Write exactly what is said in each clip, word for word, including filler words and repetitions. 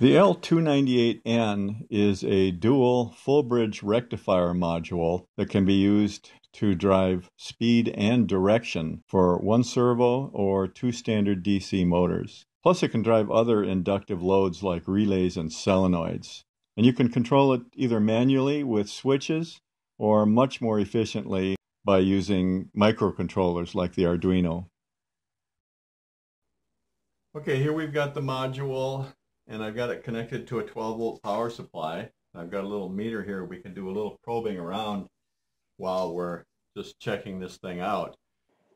The L two ninety-eight N is a dual full-bridge rectifier module that can be used to drive speed and direction for one servo or two standard D C motors. Plus it can drive other inductive loads like relays and solenoids. And you can control it either manually with switches or much more efficiently by using microcontrollers like the Arduino. Okay, here we've got the module and I've got it connected to a twelve volt power supply. I've got a little meter here. We can do a little probing around while we're just checking this thing out.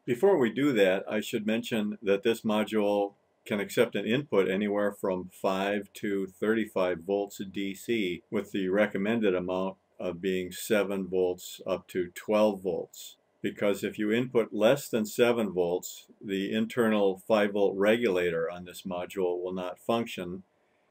Before we do that, I should mention that this module can accept an input anywhere from five to thirty-five volts D C, with the recommended amount of being seven volts up to twelve volts. Because if you input less than seven volts, the internal five volt regulator on this module will not function.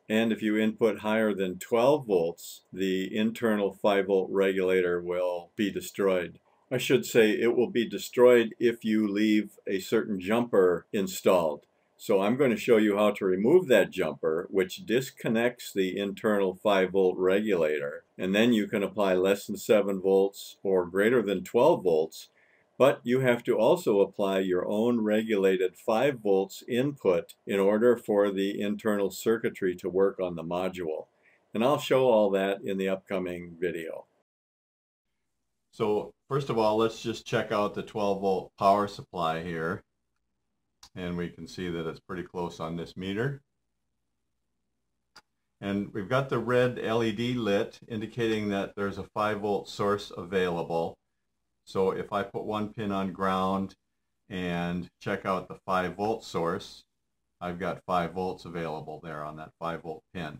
And if you input higher than twelve volts, the internal five volt regulator will be destroyed. I should say it will be destroyed if you leave a certain jumper installed. So I'm going to show you how to remove that jumper, which disconnects the internal five volt regulator. And then you can apply less than seven volts or greater than twelve volts, but you have to also apply your own regulated five volts input in order for the internal circuitry to work on the module. And I'll show all that in the upcoming video. So first of all, let's just check out the twelve volt power supply here. And we can see that it's pretty close on this meter. And we've got the red L E D lit, indicating that there's a five volt source available. So if I put one pin on ground and check out the five volt source, I've got five volts available there on that five volt pin.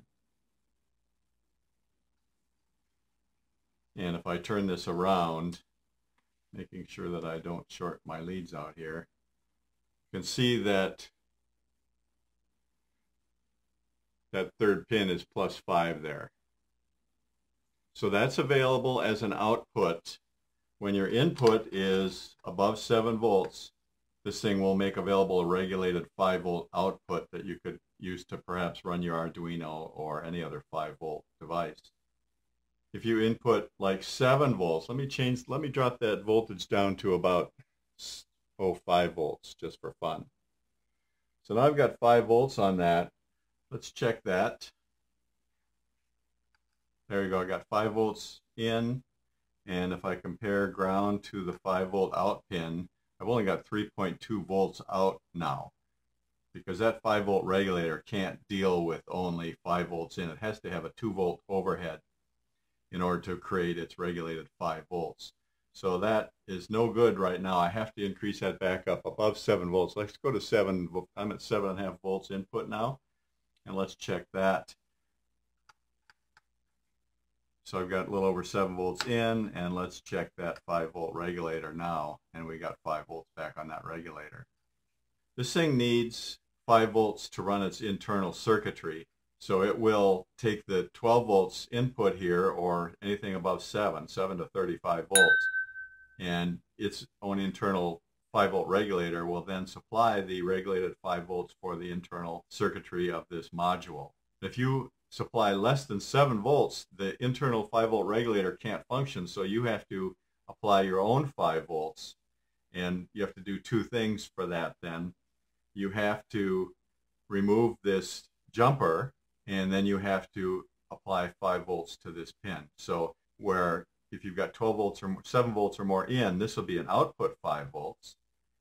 And if I turn this around, making sure that I don't short my leads out here, you can see that that third pin is plus five there. So that's available as an output. When your input is above seven volts, this thing will make available a regulated five volt output that you could use to perhaps run your Arduino or any other five volt device. If you input like seven volts, let me change, let me drop that voltage down to about Oh, five volts just for fun. So now I've got five volts on that. Let's check that. There you go, I got five volts in, and if I compare ground to the five volt out pin, I've only got three point two volts out now, because that five volt regulator can't deal with only five volts in. It has to have a two volt overhead in order to create its regulated five volts. So that is no good right now. I have to increase that back up above seven volts. Let's go to seven. I'm at seven and a half volts input now. And let's check that. So I've got a little over seven volts in, and let's check that five volt regulator now. And we got five volts back on that regulator. This thing needs five volts to run its internal circuitry. So it will take the twelve volts input here, or anything above seven, seven to thirty-five volts. And its own internal five volt regulator will then supply the regulated five volts for the internal circuitry of this module. If you supply less than seven volts, the internal five volt regulator can't function, so you have to apply your own five volts. And you have to do two things for that then. You have to remove this jumper, and then you have to apply five volts to this pin. So where if you've got twelve volts or seven volts or more in, this will be an output five volts.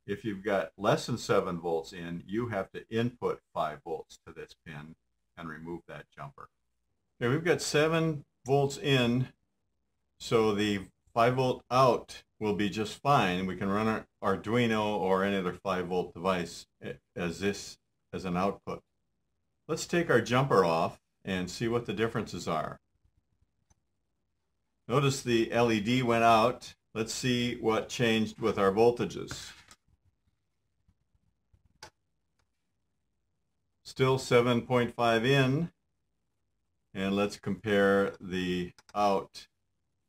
If you've got less than seven volts in, you have to input five volts to this pin and remove that jumper. Okay, we've got seven volts in, so the five volt out will be just fine. We can run our Arduino or any other five volt device as this as an output. Let's take our jumper off and see what the differences are. Notice the L E D went out. Let's see what changed with our voltages. Still seven point five in, and let's compare the out,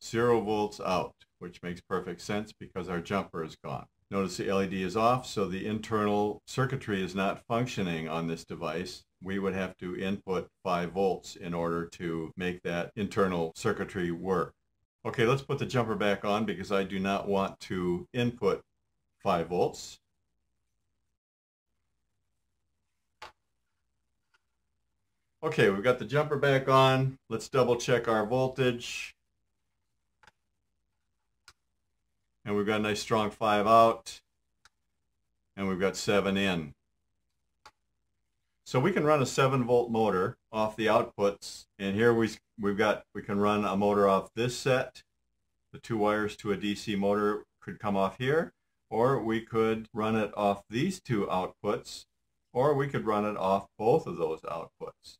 zero volts out, which makes perfect sense because our jumper is gone. Notice the L E D is off, so the internal circuitry is not functioning on this device. We would have to input five volts in order to make that internal circuitry work. Okay, let's put the jumper back on because I do not want to input five volts. Okay, we've got the jumper back on. Let's double check our voltage. And we've got a nice strong five out, and we've got seven in. So we can run a seven volt motor off the outputs, and here we, we've got, we can run a motor off this set. The two wires to a D C motor could come off here, or we could run it off these two outputs, or we could run it off both of those outputs.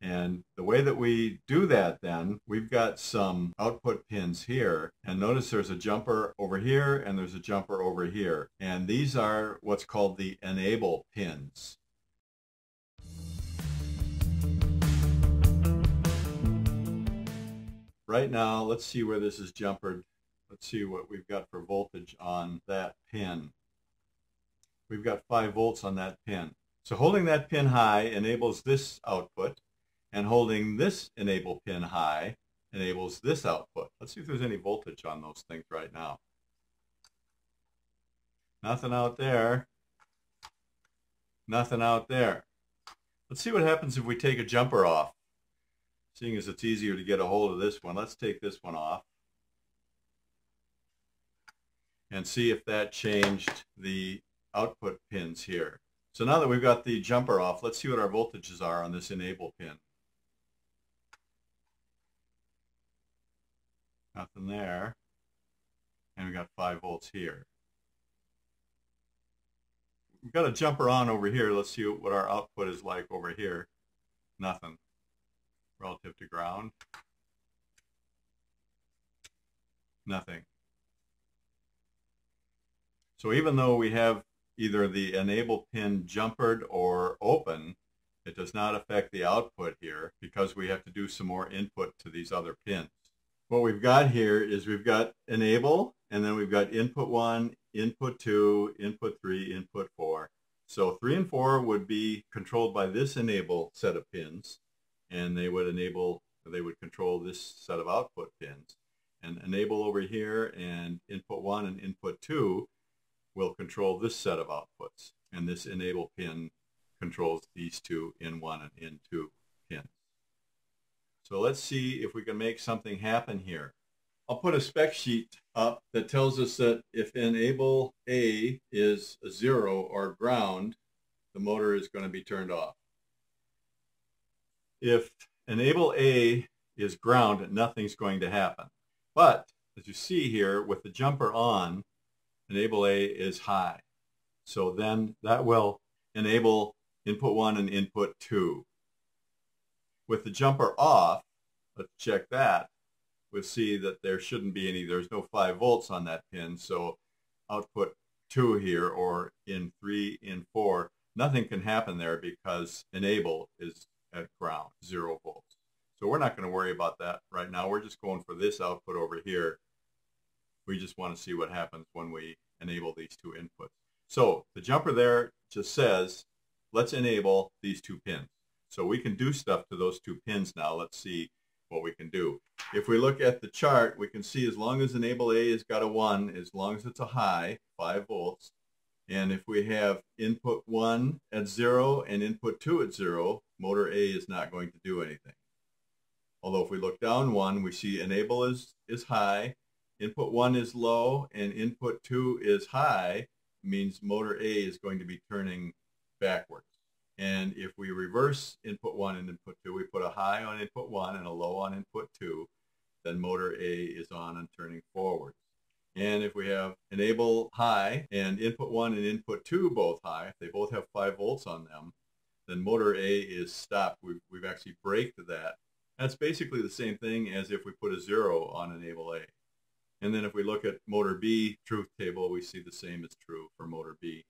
And the way that we do that then, we've got some output pins here, and notice there's a jumper over here and there's a jumper over here. And these are what's called the enable pins. Right now, let's see where this is jumpered. Let's see what we've got for voltage on that pin. We've got five volts on that pin. So holding that pin high enables this output. And holding this enable pin high enables this output. Let's see if there's any voltage on those things right now. Nothing out there. Nothing out there. Let's see what happens if we take a jumper off. Seeing as it's easier to get a hold of this one, let's take this one off and see if that changed the output pins here. So now that we've got the jumper off, let's see what our voltages are on this enable pin. Nothing there, and we got five volts here. We've got a jumper on over here. Let's see what our output is like over here. Nothing relative to ground. Nothing. So even though we have either the enable pin jumpered or open, it does not affect the output here because we have to do some more input to these other pins. What we've got here is we've got enable, and then we've got input one, input two, input three, input four. So three and four would be controlled by this enable set of pins, and they would enable, they would control this set of output pins. And enable over here and input one and input two will control this set of outputs. And this enable pin controls these two I N one and I N two pins. So let's see if we can make something happen here. I'll put a spec sheet up that tells us that if enable A is a zero or ground, the motor is going to be turned off. If enable A is ground, nothing's going to happen. But as you see here, with the jumper on, enable A is high. So then that will enable input one and input two. With the jumper off, let's check that, we'll see that there shouldn't be any, there's no five volts on that pin, so output two here, or in three, in four, nothing can happen there because enable is at ground, zero volts. So we're not going to worry about that right now. We're just going for this output over here. We just want to see what happens when we enable these two inputs. So the jumper there just says, let's enable these two pins. So we can do stuff to those two pins now. Let's see what we can do. If we look at the chart, we can see as long as enable A has got a one, as long as it's a high, five volts, and if we have input one at zero and input two at zero, motor A is not going to do anything. Although if we look down one, we see enable is, is high, input one is low, and input two is high, means motor A is going to be turning backwards. And if we reverse input one and input two, we put a high on input one and a low on input two, then motor A is on and turning forward. And if we have enable high and input one and input two both high, if they both have five volts on them, then motor A is stopped. We've, we've actually braked that. That's basically the same thing as if we put a zero on enable A. And then if we look at motor B truth table, we see the same is true for motor B.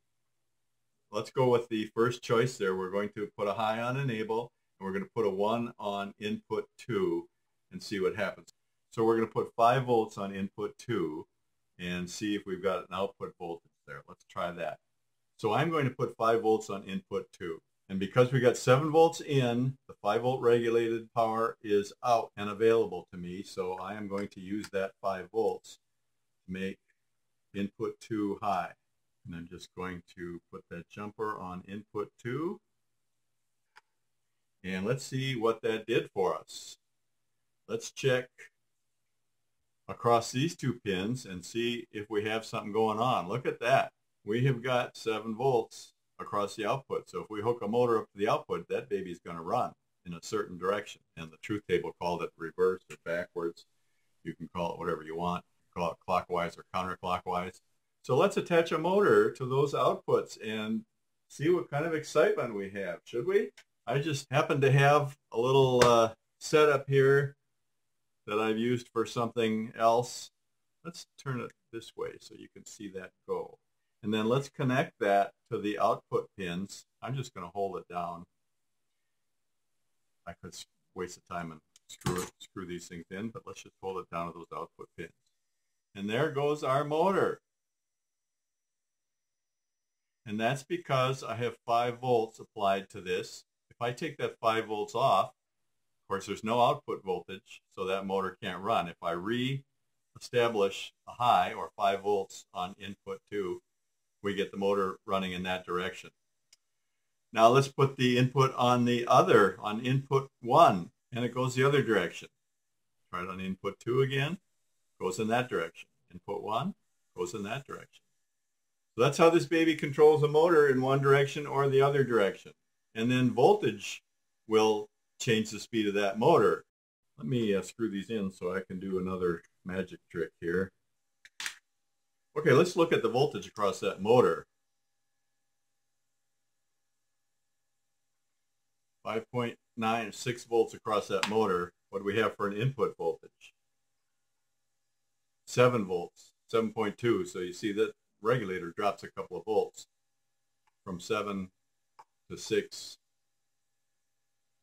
Let's go with the first choice there. We're going to put a high on enable, and we're going to put a one on input two and see what happens. So we're going to put five volts on input two and see if we've got an output voltage there. Let's try that. So I'm going to put five volts on input two. And because we got seven volts in, the five volt regulated power is out and available to me. So I am going to use that five volts to make input two high. And I'm just going to put that jumper on input two. And let's see what that did for us. Let's check across these two pins and see if we have something going on. Look at that. We have got seven volts across the output. So if we hook a motor up to the output, that baby's going to run in a certain direction. And the truth table called it reverse or backwards. You can call it whatever you want. You can call it clockwise or counterclockwise. So let's attach a motor to those outputs and see what kind of excitement we have, should we? I just happen to have a little uh, setup here that I've used for something else. Let's turn it this way so you can see that go. And then let's connect that to the output pins. I'm just going to hold it down. I could waste the time and screw, it, screw these things in, but let's just hold it down to those output pins. And there goes our motor. And that's because I have five volts applied to this. If I take that five volts off, of course, there's no output voltage, so that motor can't run. If I re-establish a high or five volts on input two, we get the motor running in that direction. Now let's put the input on the other, on input one, and it goes the other direction. Try it on input two again, goes in that direction. Input one, goes in that direction. So that's how this baby controls a motor in one direction or the other direction. And then voltage will change the speed of that motor. Let me uh, screw these in so I can do another magic trick here. Okay, let's look at the voltage across that motor. five point nine six volts across that motor. What do we have for an input voltage? seven volts, seven point two. So you see that regulator drops a couple of volts from seven to six.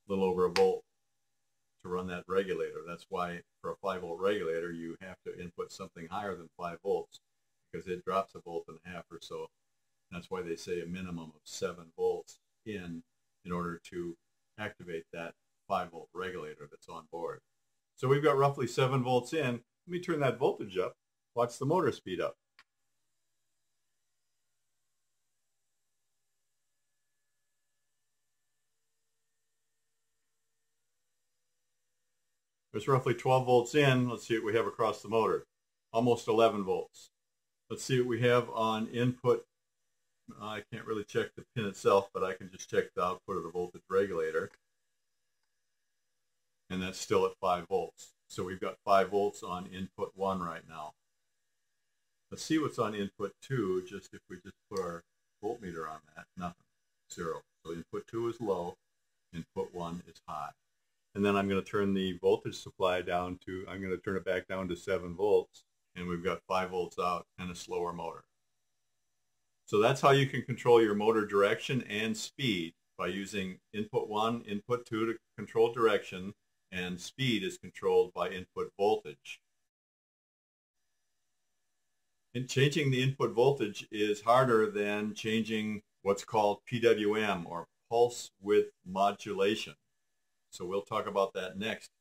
A little over a volt to run that regulator. That's why for a five volt regulator you have to input something higher than five volts, because it drops a volt and a half or so. And that's why they say a minimum of seven volts in in order to activate that five volt regulator that's on board. So we've got roughly seven volts in. Let me turn that voltage up. Watch the motor speed up. There's roughly twelve volts in. Let's see what we have across the motor. Almost eleven volts. Let's see what we have on input. I can't really check the pin itself, but I can just check the output of the voltage regulator. And that's still at five volts. So we've got five volts on input one right now. Let's see what's on input two, just if we just put our voltmeter on that. Nothing. Zero. So input two is low. Input one is high. And then I'm going to turn the voltage supply down to, I'm going to turn it back down to seven volts. And we've got five volts out and a slower motor. So that's how you can control your motor direction and speed, by using input one, input two to control direction, and speed is controlled by input voltage. And changing the input voltage is harder than changing what's called P W M, or pulse width modulation. So we'll talk about that next